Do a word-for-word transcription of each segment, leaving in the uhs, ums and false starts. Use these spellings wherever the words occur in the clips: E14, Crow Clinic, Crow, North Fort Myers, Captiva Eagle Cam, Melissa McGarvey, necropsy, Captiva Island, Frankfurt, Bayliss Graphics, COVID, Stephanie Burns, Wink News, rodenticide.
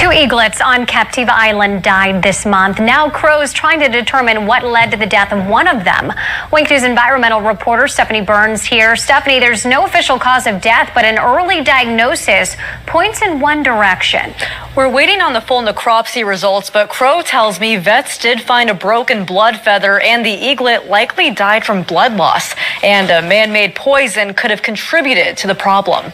Two eaglets on Captiva Island died this month. Now Crow's trying to determine what led to the death of one of them. Wink News environmental reporter Stephanie Burns here. Stephanie, there's no official cause of death, but an early diagnosis points in one direction. We're waiting on the full necropsy results, but Crow tells me vets did find a broken blood feather and the eaglet likely died from blood loss, and a man-made poison could have contributed to the problem.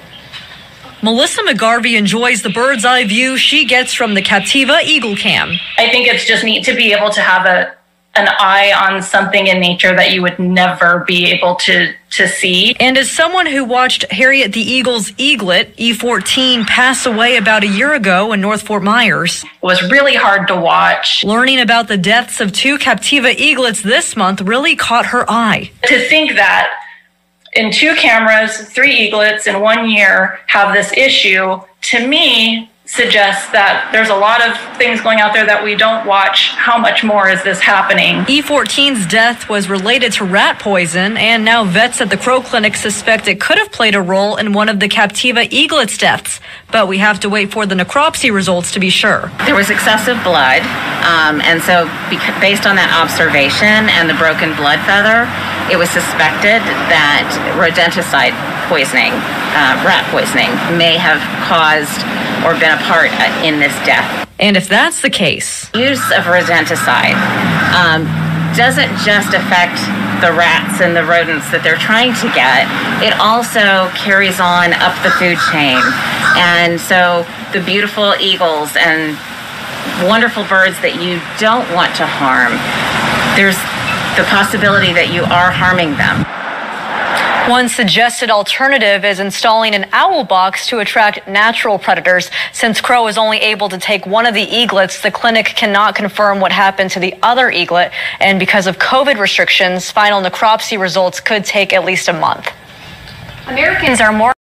Melissa McGarvey enjoys the bird's eye view she gets from the Captiva Eagle Cam. I think it's just neat to be able to have a an eye on something in nature that you would never be able to, to see. And as someone who watched Harriet the Eagle's eaglet, E fourteen, pass away about a year ago in North Fort Myers, it was really hard to watch. Learning about the deaths of two Captiva eaglets this month really caught her eye. To think that in two cameras, three eaglets in one year have this issue, to me, suggests that there's a lot of things going out there that we don't watch. How much more is this happening? E fourteen's death was related to rat poison, and now vets at the Crow Clinic suspect it could have played a role in one of the Captiva eaglet's deaths. But we have to wait for the necropsy results to be sure. There was excessive blood, um, and so based on that observation and the broken blood feather, it was suspected that rodenticide poisoning, uh, rat poisoning, may have caused or been a part in this death. And if that's the case, use of rodenticide um, doesn't just affect the rats and the rodents that they're trying to get, it also carries on up the food chain. And so the beautiful eagles and wonderful birds that you don't want to harm, there's the possibility that you are harming them. One suggested alternative is installing an owl box to attract natural predators. Since Crow is only able to take one of the eaglets, the clinic cannot confirm what happened to the other eaglet. And because of COVID restrictions, final necropsy results could take at least a month. Americans are more